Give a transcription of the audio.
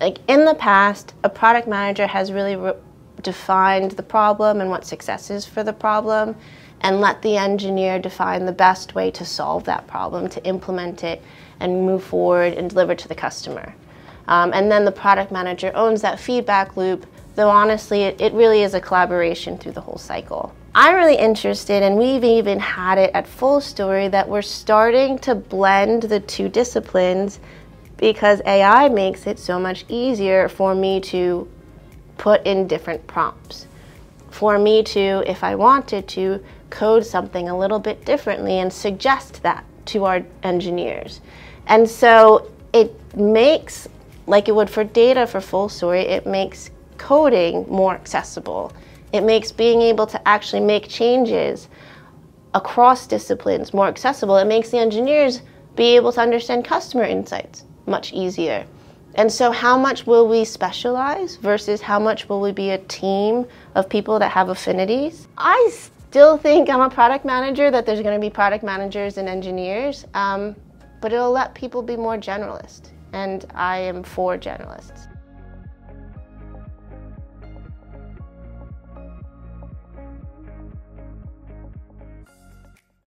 like in the past, a product manager has really defined the problem and what success is for the problem, and let the engineer define the best way to solve that problem, to implement it and move forward and deliver to the customer. And then the product manager owns that feedback loop, though honestly it really is a collaboration through the whole cycle. I'm really interested, and we've even had it at FullStory, that we're starting to blend the two disciplines because AI makes it so much easier for me to put in different prompts. For me to, if I wanted to, code something a little bit differently and suggest that to our engineers. And so it makes, like it would for data for FullStory, it makes coding more accessible. It makes being able to actually make changes across disciplines more accessible. It makes the engineers be able to understand customer insights much easier. And so how much will we specialize versus how much will we be a team of people that have affinities? I still think I'm a product manager, that there's going to be product managers and engineers, but it'll let people be more generalist, and I am for generalists.